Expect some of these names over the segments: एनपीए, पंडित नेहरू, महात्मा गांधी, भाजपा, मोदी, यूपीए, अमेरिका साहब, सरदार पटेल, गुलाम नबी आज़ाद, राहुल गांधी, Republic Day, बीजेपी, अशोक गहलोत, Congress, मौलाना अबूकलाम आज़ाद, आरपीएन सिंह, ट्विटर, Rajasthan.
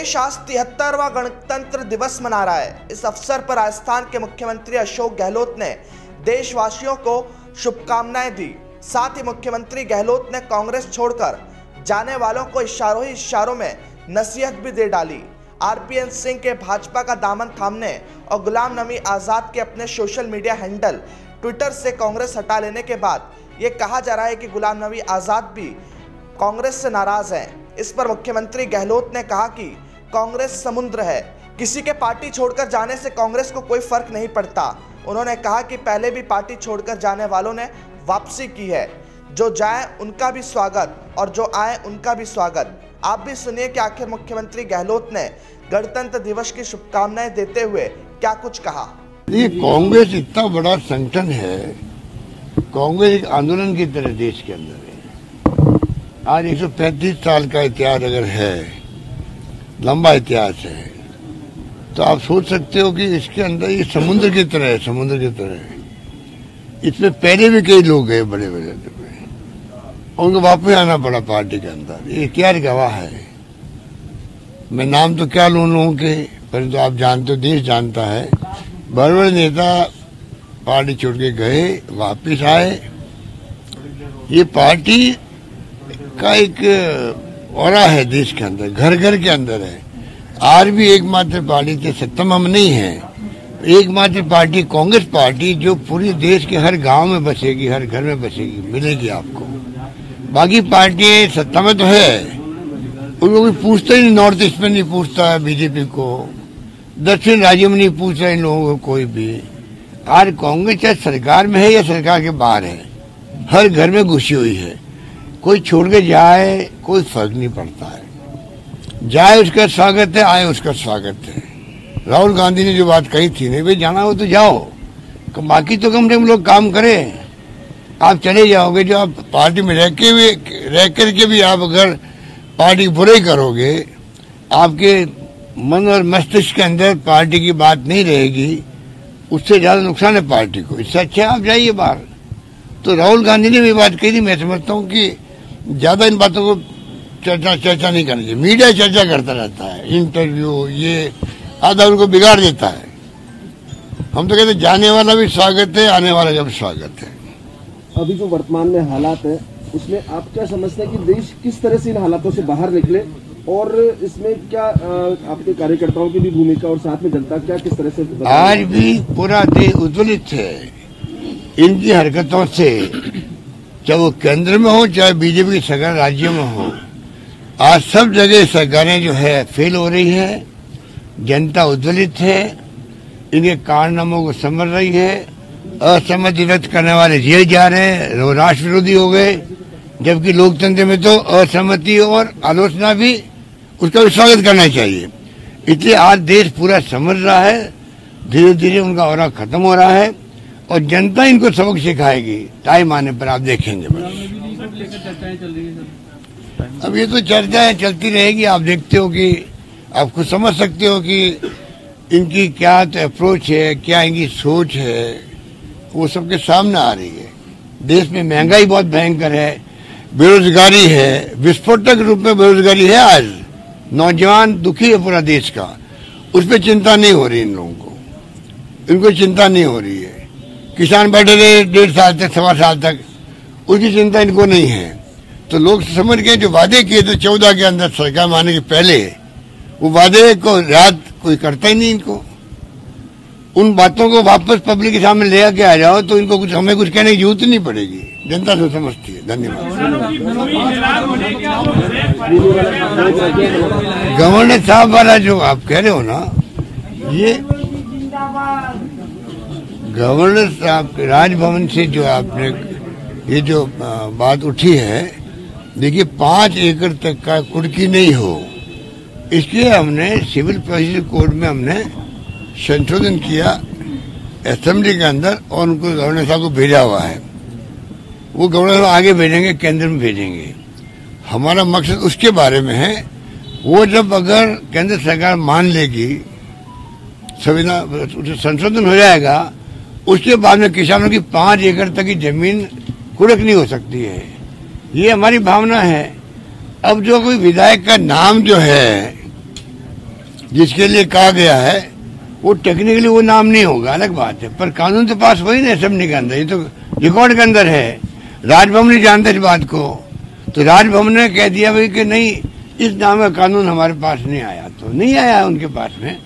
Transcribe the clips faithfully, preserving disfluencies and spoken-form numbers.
देश आज तिहत्तरवां गणतंत्र दिवस मना रहा है। इस अवसर पर राजस्थान के मुख्यमंत्री अशोक गहलोत ने देशवासियों को शुभकामनाएं दी। साथ ही मुख्यमंत्री गहलोत ने कांग्रेस छोड़कर जाने वालों को इशारों ही इशारों में नसीहत भी दे डाली। आरपीएन सिंह के भाजपा का दामन थामने और गुलाम नबी आज़ाद के अपने सोशल मीडिया हैंडल ट्विटर से कांग्रेस हटा लेने के बाद ये कहा जा रहा है कि गुलाम नबी आज़ाद भी कांग्रेस से नाराज़ हैं। इस पर मुख्यमंत्री गहलोत ने कहा कि कांग्रेस समुद्र है, किसी के पार्टी छोड़कर जाने से कांग्रेस को कोई फर्क नहीं पड़ता। उन्होंने कहा कि पहले भी पार्टी छोड़कर जाने वालों ने वापसी की है। जो जाए उनका भी स्वागत और जो आए उनका भी स्वागत। आप भी सुनिए कि आखिर मुख्यमंत्री गहलोत ने गणतंत्र दिवस की शुभकामनाएं देते हुए क्या कुछ कहा। ये कांग्रेस इतना बड़ा संगठन है, कांग्रेस एक आंदोलन की तरह देश के अंदर है। आज एक सौ पैंतीस साल का इतिहास अगर है, लंबा इतिहास है, तो आप सोच सकते हो कि इसके अंदर ये समुद्र की तरह है, समुद्र की तरह है। इसमें पहले भी कई लोग गए, बड़े बड़े, उनको वापस आना पड़ा पार्टी के अंदर। ये क्या गवाह है, मैं नाम तो क्या लूँ लोगों के, परंतु आप जानते हो, देश जानता है, बड़े बड़े नेता पार्टी छोड़ के गए, वापस आए। ये पार्टी का एक औरा है देश के अंदर, घर घर के अंदर है। आज भी एकमात्र पार्टी के सत्ता में हम नहीं हैं। एकमात्र पार्टी कांग्रेस पार्टी जो पूरे देश के हर गाँव में बसेगी, हर घर में बसेगी, मिलेगी आपको। बाकी पार्टियाँ सत्ता में तो है, उनको कोई पूछता ही नहीं। नॉर्थ ईस्ट में नहीं पूछता बीजेपी को, दक्षिण राज्यों में नहीं पूछ रहा इन लोगों को कोई भी। आज कांग्रेस चाहे सरकार में है या सरकार के बाहर है, हर घर में घुसी हुई है। कोई छोड़ के जाए, कोई फर्क नहीं पड़ता है। जाए उसका स्वागत है, आए उसका स्वागत है। राहुल गांधी ने जो बात कही थी, नहीं भाई जाना हो तो जाओ, बाकी तो कम से कम लोग काम करें। आप चले जाओगे, जो आप पार्टी में रह के भी रह कर के भी आप अगर पार्टी बुरे करोगे, आपके मन और मस्तिष्क के अंदर पार्टी की बात नहीं रहेगी, उससे ज़्यादा नुकसान है पार्टी को। इससे अच्छा आप जाइए बाहर। तो राहुल गांधी ने भी बात कही थी। मैं समझता हूँ कि ज़्यादा इन बातों को चर्चा चर्चा नहीं करनी चाहिए। मीडिया चर्चा करता रहता है, इंटरव्यू ये आधा उनको बिगाड़ देता है। हम तो कहते जाने वाला भी स्वागत है, आने वाला का भी स्वागत है। अभी जो वर्तमान में हालात है, उसमें आप क्या समझते हैं कि देश किस तरह से इन हालातों से बाहर निकले, और इसमें क्या आपके कार्यकर्ताओं की भी भूमिका और साथ में जनता क्या किस तरह से? आज भी पूरा देश उद्वेलित है इनकी हरकतों से, चाहे वो केंद्र में हो, चाहे बीजेपी की सरकार राज्यों में हो। आज सब जगह सरकारें जो है फेल हो रही है, जनता उद्वेलित है, इनके कारनामों को समझ रही है। असहमति व्यक्त करने वाले जेल जा रहे हैं, राष्ट्र विरोधी हो गए, जबकि लोकतंत्र में तो असहमति और आलोचना भी, उसका भी स्वागत करना चाहिए। इसलिए आज देश पूरा समझ रहा है, धीरे धीरे उनका औरा खत्म हो रहा है, और जनता इनको सबक सिखाएगी। टाइम आने पर आप देखेंगे। बस अब ये तो चर्चाएं चलती रहेगी। आप देखते हो कि आप खुद समझ सकते हो कि इनकी क्या अप्रोच है, क्या इनकी सोच है, वो सबके सामने आ रही है। देश में महंगाई बहुत भयंकर है, बेरोजगारी है, विस्फोटक रूप में बेरोजगारी है। आज नौजवान दुखी है पूरा देश का, उस पर चिंता नहीं हो रही इन लोगों को, इनको चिंता नहीं हो रही है। किसान बैठे रहे डेढ़ साल तक, सवा साल तक, उसकी चिंता इनको नहीं है। तो लोग समझ गए जो वादे किए थे चौदह के अंदर सरकार में आने के पहले, वो वादे को याद कोई करता ही नहीं। इनको उन बातों को वापस पब्लिक के सामने ले आके आ जाओ, तो इनको कुछ हमें कुछ कहने की जरूरत नहीं पड़ेगी। जनता तो समझती है। धन्यवाद। गवर्नर साहब वाला जो आप कह रहे हो ना, ये गवर्नर साहब राजभवन से जो आपने ये जो बात उठी है, देखिए पाँच एकड़ तक का कुर्की नहीं हो, इसलिए हमने सिविल प्रोसीजर कोड में हमने संशोधन किया असेंबली के अंदर, और उनको गवर्नर साहब को भेजा हुआ है। वो गवर्नर साहब आगे भेजेंगे, केंद्र में भेजेंगे। हमारा मकसद उसके बारे में है। वो जब अगर केंद्र सरकार मान लेगी, संविधान संशोधन हो जाएगा, उसके बाद में किसानों की पाँच एकड़ तक की जमीन कुड़क नहीं हो सकती है। ये हमारी भावना है। अब जो कोई विधायक का नाम जो है जिसके लिए कहा गया है वो टेक्निकली वो नाम नहीं होगा, अलग बात है, पर कानून तो पास वही ना सबने के अंदर, ये तो रिकॉर्ड के अंदर है। राजभवन नहीं जानते इस बात को, तो राजभवन ने कह दिया भाई कि नहीं इस नाम का कानून हमारे पास नहीं आया, तो नहीं आया उनके पास में।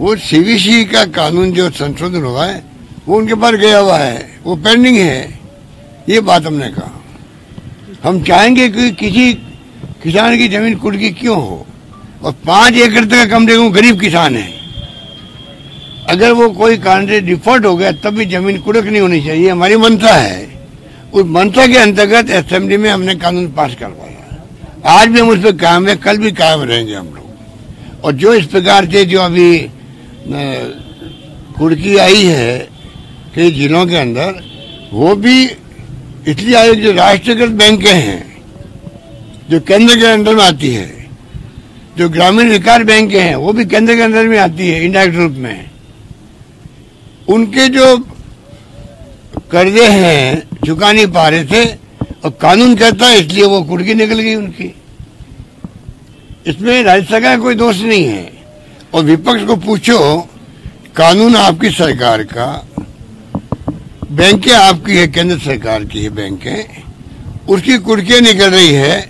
वो सीवीसी का कानून जो संशोधन हुआ है वो उनके पास गया हुआ है, वो पेंडिंग है। ये बात हमने कहा, हम चाहेंगे कि किसी किसान की जमीन कुर्की क्यों हो और पाँच एकड़ तक कम देखो गरीब किसान है, अगर वो कोई कारण से डिफॉल्ट हो गया तब भी जमीन कुड़क नहीं होनी चाहिए, हमारी मंशा है। उस मंशा के अंतर्गत असेंबली में हमने कानून पास करवाया, आज भी हम उस पर कायम है, कल भी कायम रहेंगे हम लोग। और जो इस प्रकार से जो अभी कुड़की आई है कई जिलों के अंदर, वो भी इसलिए आयोग जो राष्ट्रीयकृत बैंकें हैं जो केंद्र के अंदर में आती है, जो ग्रामीण विकास बैंकें हैं वो भी केंद्र के अंदर में आती है इंडायरेक्ट रूप में, उनके जो कर्जे हैं चुका नहीं पा रहे थे और कानून कहता है इसलिए वो कुड़की निकल गई उनकी। इसमें राज्य सरकार का कोई दोष नहीं है। और विपक्ष को पूछो, कानून आपकी सरकार का, बैंकें आपकी है, केंद्र सरकार की है बैंकें, उसकी कुड़कियाँ निकल रही है,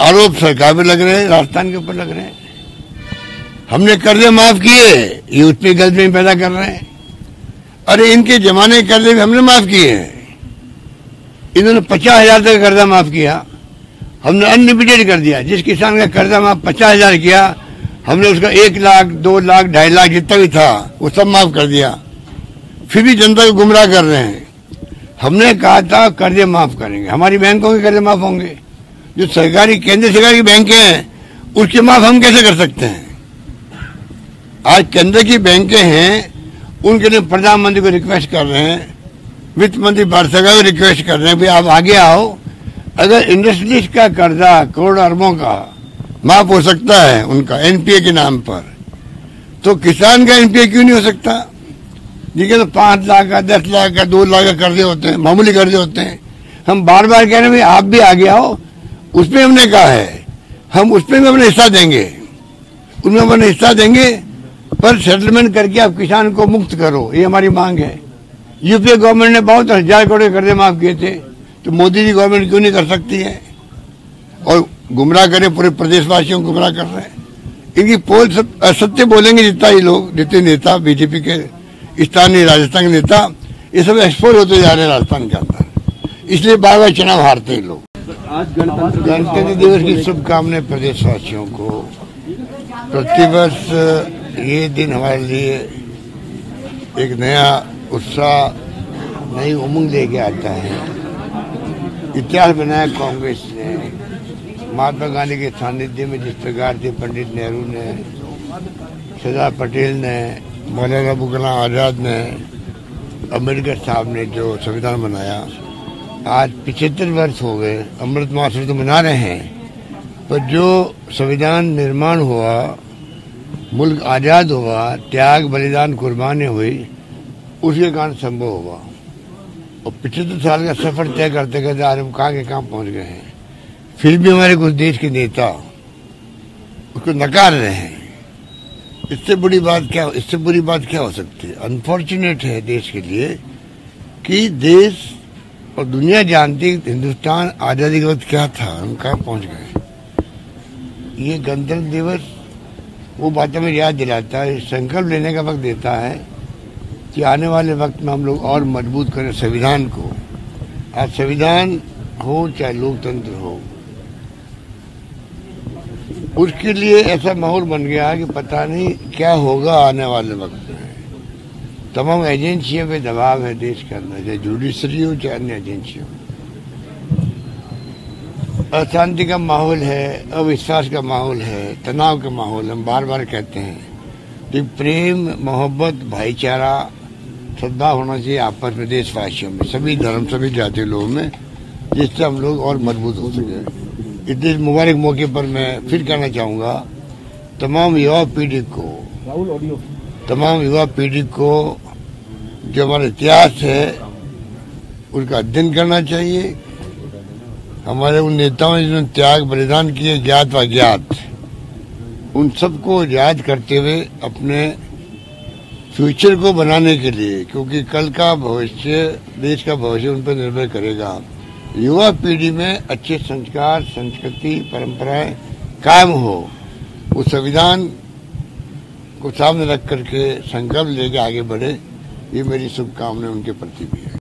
आरोप सरकार पर लग रहे हैं, राजस्थान के ऊपर लग रहे हैं। हमने कर्जे माफ किए, ये उतनी गलती में पैदा कर रहे हैं। अरे इनके जमाने के कर्जे भी हमने माफ किए हैं, इन्होंने पचास हजार तक कर्जा माफ किया, हमने अनलिमिटेड कर दिया। जिस किसान का कर्जा माफ पचास हजार किया, हमने उसका एक लाख दो लाख ढाई लाख जितना भी था वो सब माफ कर दिया, फिर भी जनता को गुमराह कर रहे हैं। हमने कहा था कर्जे माफ करेंगे, हमारी बैंकों के कर्जे माफ होंगे, जो सरकारी केंद्र सरकार की बैंकें हैं उसके माफ हम कैसे कर सकते हैं। आज केंद्र की बैंकें हैं, उनके लिए प्रधानमंत्री को रिक्वेस्ट कर रहे हैं, वित्त मंत्री भारत सरकार को रिक्वेस्ट कर रहे हैं, भाई आप आगे आओ, अगर इंडस्ट्रीज का कर्जा करोड़ अरबों का माफ हो सकता है उनका एनपीए के नाम पर, तो किसान का एनपीए क्यों नहीं हो सकता, जिनके तो पाँच लाख का दस लाख का दो लाख का कर्जे होते हैं, मामूली कर्जे होते हैं। हम बार बार कह रहे हैं भाई आप भी आगे आओ, उसमें हमने कहा है हम उसमें भी अपना हिस्सा देंगे, उनमें अपना हिस्सा देंगे, पर सेटलमेंट करके आप किसान को मुक्त करो, ये हमारी मांग है। यूपीए गवर्नमेंट ने बहुत हजार करोड़ के कर्जे माफ किए थे, तो मोदी जी गवर्नमेंट क्यों नहीं कर सकती है। और गुमराह करें, पूरे प्रदेशवासियों को गुमराह कर रहे हैं। इनकी पोल सब असत्य बोलेंगे, जितना ये लोग जितने नेता बीजेपी के स्थानीय राजस्थान के नेता, ये सब एक्सपोर्ट होते जा रहे हैं राजस्थान के अंदर, इसलिए बार बार चुनाव हारते हैं लोग। आज गणतंत्र दिवस की शुभकामनाएं प्रदेशवासियों को। प्रतिवर्ष ये दिन हमारे लिए एक नया उत्साह, नई उमंग लेके आता है। इतिहास बनाया कांग्रेस ने, महात्मा गांधी के सानिध्य में जिस प्रकार से पंडित नेहरू ने, सरदार पटेल ने, मौलाना अबूकलाम आज़ाद ने, अमेरिका साहब ने जो संविधान बनाया, आज पिछहत्तर वर्ष हो गए, अमृत महोत्सव तो मना रहे हैं, पर जो संविधान निर्माण हुआ, मुल्क आज़ाद हुआ, त्याग बलिदान कुर्बानी हुई, उसके कारण संभव हुआ। और पिछहत्तर साल का सफ़र तय करते करते आज हम कहाँ के कहाँ पहुँच गए हैं, फिर भी हमारे कुछ देश के नेता उसको नकार रहे हैं। इससे बुरी बात क्या इससे बुरी बात क्या हो सकती है। अनफॉर्चुनेट है देश के लिए कि देश और दुनिया जानती हिंदुस्तान आज़ादी के वक्त क्या था, हम कहाँ पहुँच गए। ये गणतंत्र दिवस वो बात हमें याद दिलाता है, संकल्प लेने का वक्त देता है कि आने वाले वक्त में हम लोग और मजबूत करें संविधान को। आज संविधान हो चाहे लोकतंत्र हो, उसके लिए ऐसा माहौल बन गया है कि पता नहीं क्या होगा आने वाले वक्त में। तमाम एजेंसियों पे दबाव है देश के अंदर, चाहे जुडिशरी हो चाहे अन्य एजेंसियों, अशांति का माहौल है, अविश्वास का माहौल है, तनाव का माहौल। हम बार बार कहते हैं कि प्रेम मोहब्बत भाईचारा सद्भाव होना चाहिए आपस में देशवासियों में, सभी धर्म सभी जाति लोगों में, जिससे हम लोग और मजबूत हो सकें। इतने मुबारक मौके पर मैं फिर कहना चाहूँगा तमाम युवा पीढ़ी को तमाम युवा पीढ़ी को जो हमारा इतिहास है उसका अध्ययन करना चाहिए। हमारे उन नेताओं ने जिन्होंने त्याग बलिदान किए, ज्ञात व अज्ञात, उन सबको याद करते हुए अपने फ्यूचर को बनाने के लिए, क्योंकि कल का भविष्य, देश का भविष्य उन पर निर्भर करेगा। युवा पीढ़ी में अच्छे संस्कार, संस्कृति, परंपराएं कायम हो, वो संविधान को सामने रख करके संकल्प लेके आगे बढ़े, ये मेरी शुभकामनाएं उनके प्रति भी है।